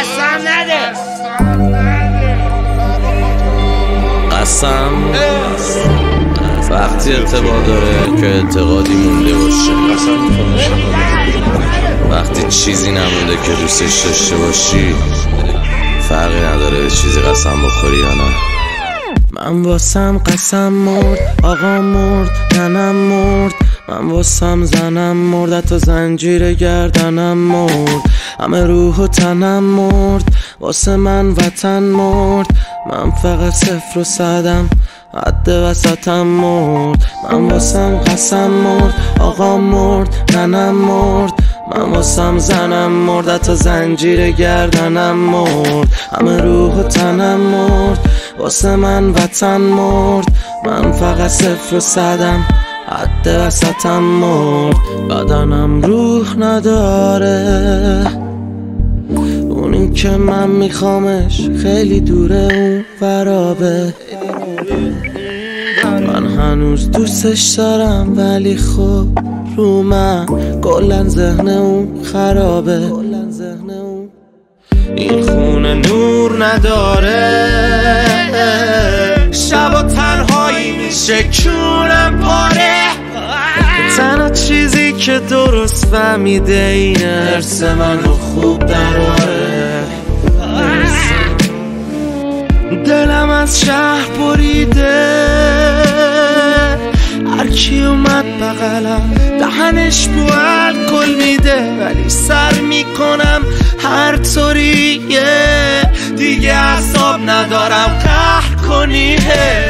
قسم نده، قسم وقتی ارتباط داره که اعتقادی مونده باشه، وقتی چیزی نمونده که دوستش داشته باشی فرقی نداره چیزی قسم بخوری یا نه. من واسم قسم مرد، آقا مرد، تنم مرد، من واسم زنم مرد، حتی زنجیر گردنم مرد، همه روح و تنم مرد، واسه من وطن مرد، من فقط 0 و 100م، حد وسطم مرد. من واسم قسم مرد، آقا مرد، تنم مرد، من واسم زنم مرد، حتی زنجیر گردنم مرد، همه روح و تنم مرد، واسه من وطن مرد، من فقط 0 و 100م، حد وسطم مرد. بدنم روح نداره، اونی که من میخوامش خیلی دوره، اون فرابه، من هنوز دوستش دارم ولی خب رو من کلن ذهن اون خرابه. این خونه نور نداره، شب و تنهایی میشه کونم پاره، تنها چیزی که درست فهمیده این ارث منو خوب دراره. دلم از شهر بریده، هرکی اومد بغلم دهنش بو الکل میده، ولی سر میکنم هر طوریه، دیگه اعصاب ندارم قهر کنیه.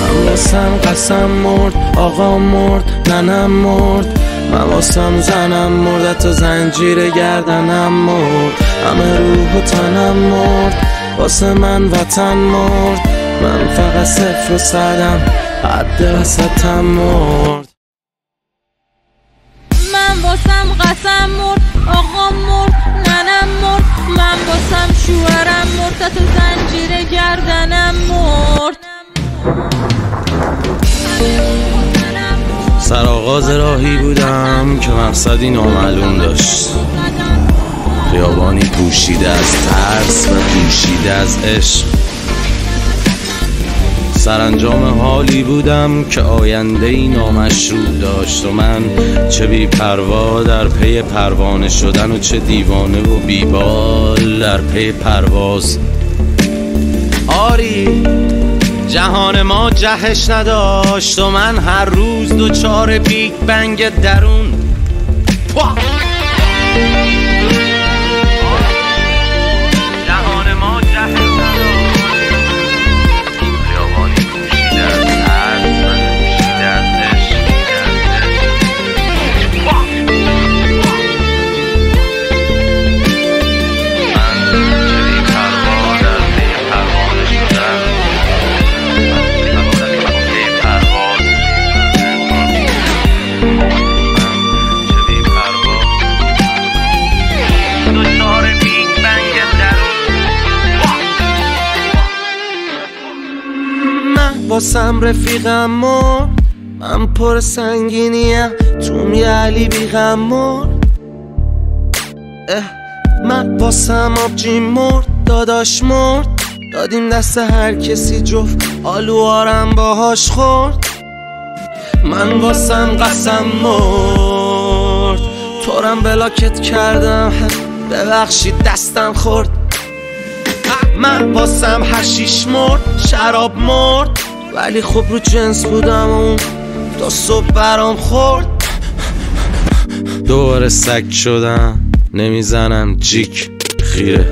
من واسم قسم مرد، آقا مرد، ننم مرد، من واسم زنم مرد، حتی زنجیر گردنم مرد، همه روح و تنم مرد، واسه من وطن مرد، من فقط 0 و 100م، حد وسطم مرد. من واسم قسم مرد، آقا مرد، ننم مرد، من واسم شوهرم مرد، حتی زنجیر گردنم مرد. سرآغاز راهی بودم که مقصدی نامعلوم داشت، خیابانی پوشیده از ترس و پوشیده از عشق، سرانجام حالی بودم که آینده‌ای نامشروع داشت، و من چه بی‌پروا در پی پروانه شدن، و چه دیوانه و بی‌بال در پی پرواز. آری جهان ما جهش نداشت، و من هر روز دوچار بیگ بنگ درون. واسم رفیقم مرد، من پر سنگینیم، توم یه علی بیغم مرد. من واسم آبجی مرد، داداش مرد، دادیم دست هر کسی جفت، آلوارم باهاش خورد. من واسم قسم مرد، تورم بلاکت کردم، ببخشید دستم خورد. من واسم هشیش مرد، شراب مرد، ولی خب رو جنس بودم، اون تا صبح برام خورد. دوباره سگ شدم، نمیزنم جیک، خیره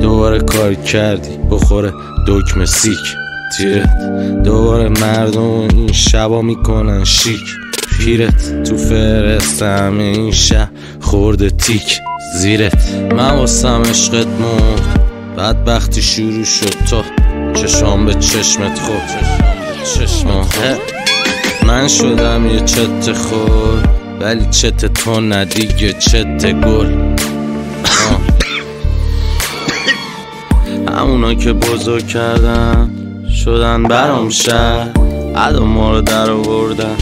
دوباره کار کردی بخوره دکمه سیک تیرت، دوباره مردم این شبا میکنن شیک، خیرت تو فرست همه این شب خورده تیک زیرت. من واسم عشقت مرد، بدبختی شروع شد تا چشام به چشمت خورد. من شدم یه چت خور، ولی چت تو ندیگه چت گل. همونا که بزرگ کردن شدن برام شهر، عدم ما رو در آوردن،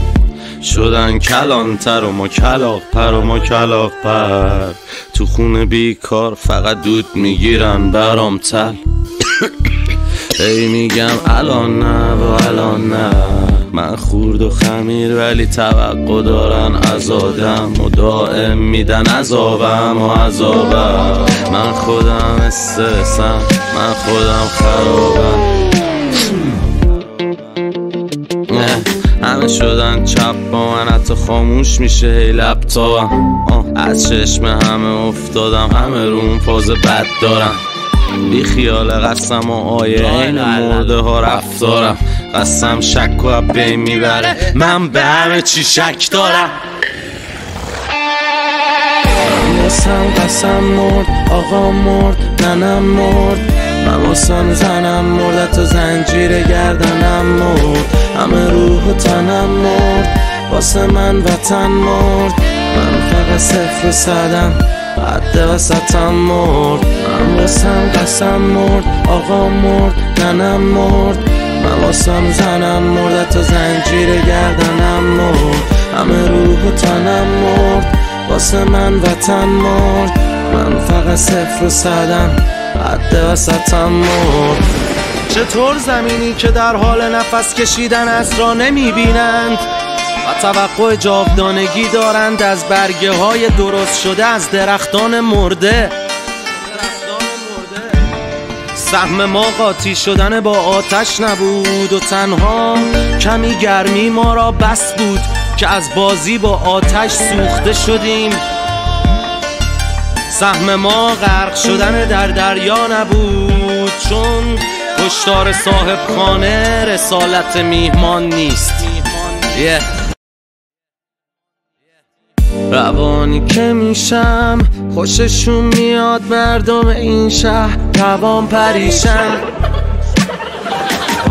شدن کلانتر و ما کلاغ پر و ما کلاغ پر. تو خونه بیکار فقط دود میگیرن برام تل. ای میگم الان نه و الان نه، من خورد و خمیر ولی توقع دارن از آدم و دائم میدن عذابم و عذابم. من خودم استرسم، من خودم خرابم، همه شدن چپ با من، حتی خاموش میشه هی لپتاپم. از چشم همه افتادم، همه روم فاز بد دارم، بی خیال قسم و آیه این مرده ها رفتارم. قسم شک و بین میبره، من به همه چی شک دارم. نسم قسم مرد، آقا مرد، ننم مرد، مماسم زنم مرد، تو زنجیر گردنم مرد، همه روح و تنم مرد، واسه من وطن مرد. من فقط صفر و صدم، حد وسطم مرد. مماسم قسم مرد، آقا مرد، ننم مرد، مماسم زنم مرد، تو زنجیر گردنم مرد، همه روح و تنم مرد، واسه من وطن مرد. من فقط صفر و صدم، حد وسطم مرد. چطور زمینی که در حال نفس کشیدن است را نمیبینند و توقع جاودانگی دارند از برگه های درست شده از درختان مرده؟ سهم ما قاطی شدن با آتش نبود و تنها کمی گرمی ما را بس بود که از بازی با آتش سوخته شدیم. سهم ما غرق شدن در دریا نبود، چون کشتار صاحب خانه رسالت میهمان نیست. روانی که میشم خوششون میاد مردم این شهر، روان پریشم.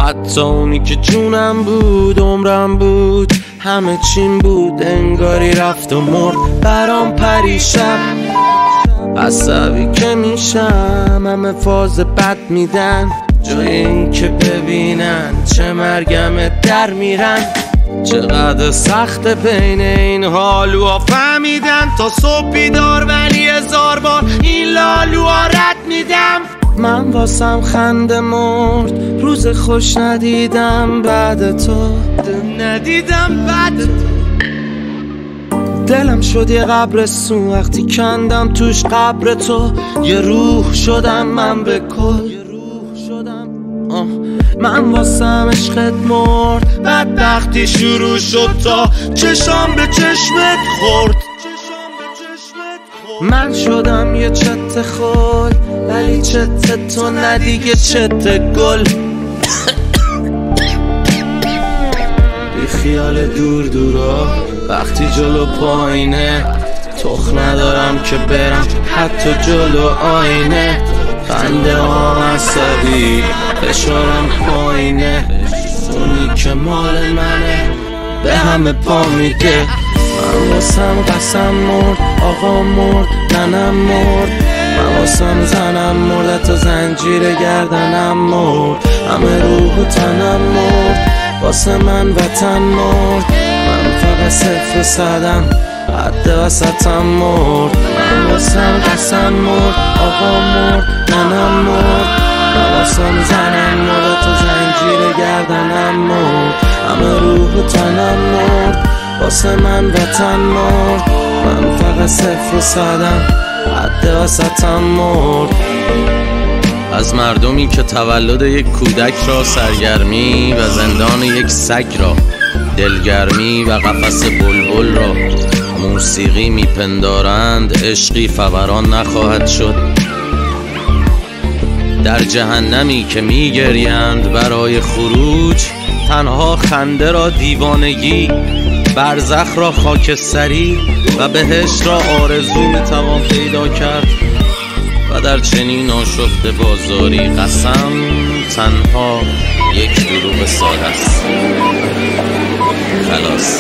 حتی اونی که جونم بود، عمرم بود، همه چیم بود، انگاری رفت و مرد، برام پریشم. عصبی که میشم همه فاز بد میدن، جای این که ببینن چه مرگمه در میرن. چقدر سخت بین این هالوها فهمیدن، تا صبح بیدار ولی هزار بار این لالوها رد میدم. من واسم خنده مرد، روز خوش ندیدم بعد تو، ندیدم بعد تو. دلم شد یه قبرستون وقتی کندم توش قبر تو، یه روح شدم من به کل. من واسم عشقت مرد، بدبختی شروع شد تا چشم به چشمت خورد. من شدم یه چت خل ولی چت تو ندیگه چت گل. بی خیال دور دورا وقتی جلو پایینه، تخ ندارم که برم حتی جلو آینه. خنده ها عصبی فشارم پایینه، اونی که مال منه به همه پا میده. من واسم قسم مرد، آقا مرد، ننم مرد، من واسم زنم مرد، تا زنجیر گردنم مرد، همه روح و تنم مرد، واسه من وطن مرد. من صفر و صدم، حد وسطم مرد. من واسم قسم مرد، آقا مرد، ننم مرد، من واسم زنم مرد، تو زنجیر گردنم مرد، همه روح و تنم مرد، واسه من وطن مرد. من فقط صفر و صدم، حد وسطم مرد. از مردمی که تولد یک کودک را سرگرمی و زندان یک سگ را دلگرمی و قفس بلبل را موسیقی میپندارند، عشقی فوران نخواهد شد. در جهنمی که میگریند برای خروج، تنها خنده را دیوانگی، برزخ را خاکستری و بهشت را آرزو میتوان پیدا کرد. و در چنین آشفته بازاری قسم تنها یک دروغ ساده است. خلاص.